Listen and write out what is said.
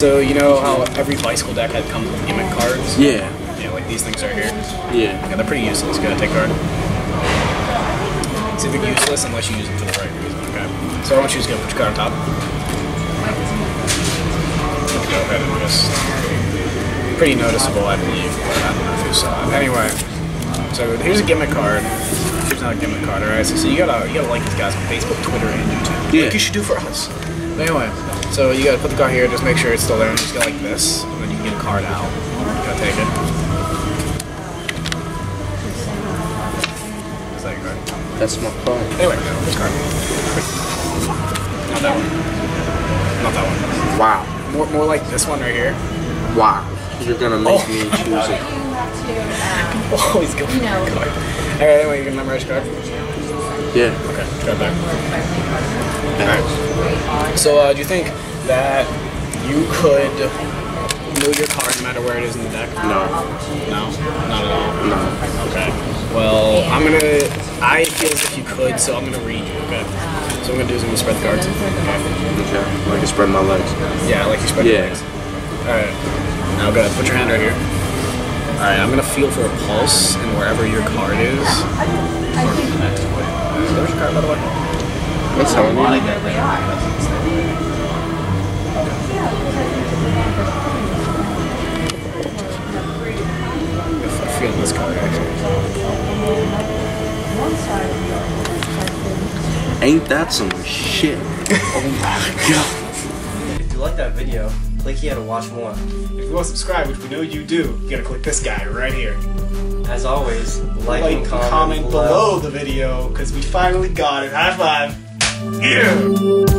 So you know how every bicycle deck had come with gimmick cards? Yeah. You know, like these things right here? Yeah. Yeah, they're pretty useless. Go ahead, take a card. See, they're useless unless you use them for the right reason, okay? So I want you to just go put your card on top. Go ahead and just... pretty noticeable, I believe. I don't know if you saw it. Anyway, so here's a gimmick card. Here's not a gimmick card, alright? So you gotta like these guys on Facebook, Twitter, and YouTube. Yeah. Like you should do for us. But anyway, so you gotta put the card here, just make sure it's still there, and just go like this, and then you can get a card out. You gotta take it. Is that your card? That's my card. Anyway, this card. Not that one. Not that one. Wow. More like this one right here. Wow. You're gonna make me choose it. Always go for the card. Alright, anyway, you're gonna memorize your card? Yeah. Okay, go back. Alright. So, do you think that you could move your card no matter where it is in the deck? No. No? Not at all? No. Okay. Well, I feel as if you could, so I'm gonna read you, okay? So, what I'm gonna do is I'm gonna spread the cards. Okay. Okay. Like I spread my legs. Yeah, like you spread your legs. Alright. Now, go ahead. Put your hand right here. Alright, I'm gonna feel for a pulse in wherever your card is. There's your card, by the way. That's how we like that. I feel this card, actually. Ain't that some shit? Oh my god. If you like that video, click here to watch more. If you want to subscribe, which we know you do, you gotta click this guy right here. As always, like and comment below the video, because we finally got it. High five. Yeah.